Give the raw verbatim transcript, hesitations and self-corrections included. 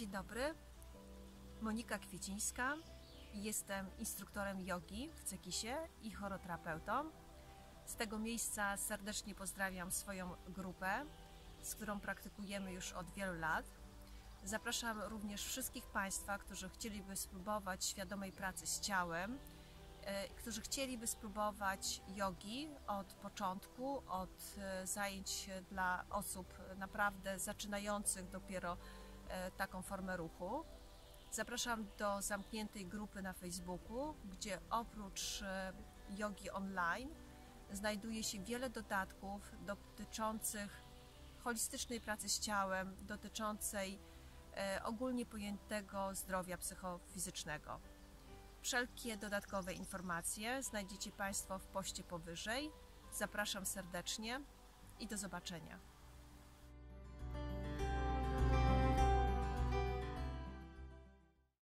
Dzień dobry, Monika Kwiecińska, jestem instruktorem jogi w Cekisie i choroterapeutą. Z tego miejsca serdecznie pozdrawiam swoją grupę, z którą praktykujemy już od wielu lat. Zapraszam również wszystkich Państwa, którzy chcieliby spróbować świadomej pracy z ciałem, którzy chcieliby spróbować jogi od początku, od zajęć dla osób naprawdę zaczynających dopiero taką formę ruchu. Zapraszam do zamkniętej grupy na Facebooku, gdzie oprócz jogi online znajduje się wiele dodatków dotyczących holistycznej pracy z ciałem, dotyczącej ogólnie pojętego zdrowia psychofizycznego. Wszelkie dodatkowe informacje znajdziecie Państwo w poście powyżej. Zapraszam serdecznie i do zobaczenia.